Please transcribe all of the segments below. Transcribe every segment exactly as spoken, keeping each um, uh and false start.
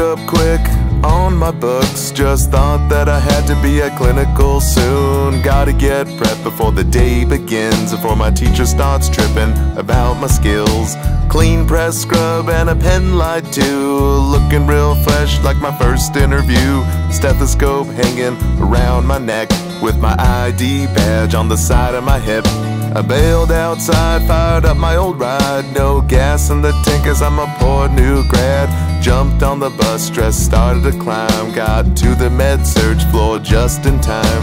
up quick on my books. Just thought that I had to be at clinical soon. Gotta get prepped before the day begins, before my teacher starts tripping about my skills. Clean press scrub and a pen light too. Looking real fresh like my first interview. Stethoscope hanging around my neck with my I D badge on the side of my hip. I bailed outside, fired up my old ride. No gas in the tank cause I'm a poor new grad. Jumped on the bus, dressed, started to climb. Got to the med surg floor just in time.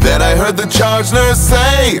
Then I heard the charge nurse say,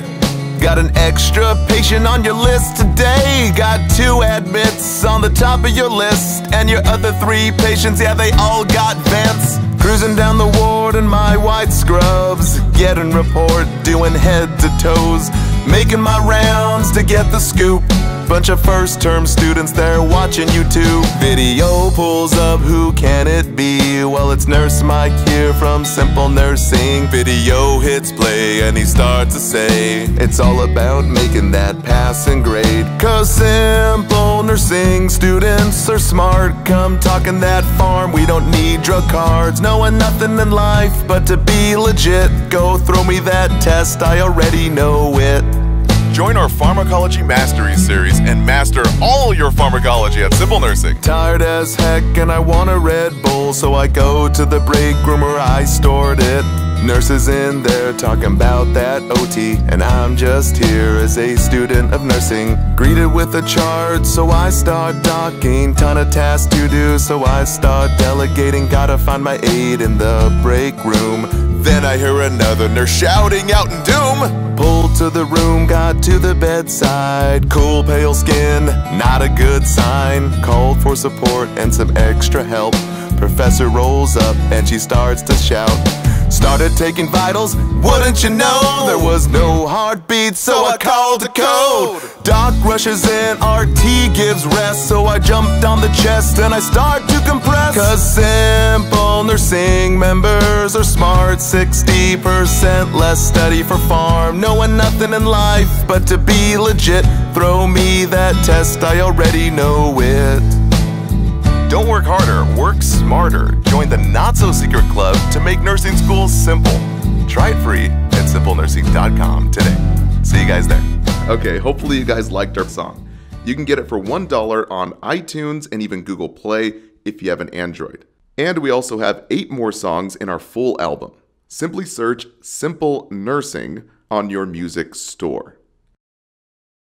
got an extra patient on your list today. Got two admits on the top of your list, and your other three patients, yeah, they all got vents. Cruising down the ward in my white scrubs, getting report, doing head to toes. Making my rounds to get the scoop. Bunch of first-term students there watching YouTube. Video pulls up, who can it be? Well, it's Nurse Mike here from Simple Nursing. Video hits play and he starts to say, it's all about making that passing grade. Cause Simple Nursing students are smart. Come talking that farm, we don't need drug cards. Knowing nothing in life but to be legit. Go throw me that test, I already know it. Join our Pharmacology Mastery Series and master all your pharmacology at Simple Nursing. Tired as heck and I want a Red Bull, so I go to the break room where I stored it. Nurses in there talking about that O T, and I'm just here as a student of nursing. Greeted with a chart, so I start docking. Ton of tasks to do, so I start delegating. Gotta find my aide in the break room. Then I hear another nurse shouting out in doom. Pulled to the room, got to the bedside. Cool pale skin, not a good sign. Called for support and some extra help. Professor rolls up and she starts to shout. Started taking vitals, wouldn't you know? There was no heartbeat, so I called a code. Doc rushes in, R T gives rest, so I jumped on the chest and I start to compress. Cause Simple Nursing members are smart. Sixty percent less study for farm. Knowing nothing in life but to be legit. Throw me that test, I already know it. Don't work harder, work smarter. Join the not-so-secret club to make nursing school simple. Try it free at simple nursing dot com today. See you guys there. Okay, hopefully you guys liked our song. You can get it for one dollar on iTunes and even Google Play if you have an Android. And we also have eight more songs in our full album. Simply search Simple Nursing on your music store.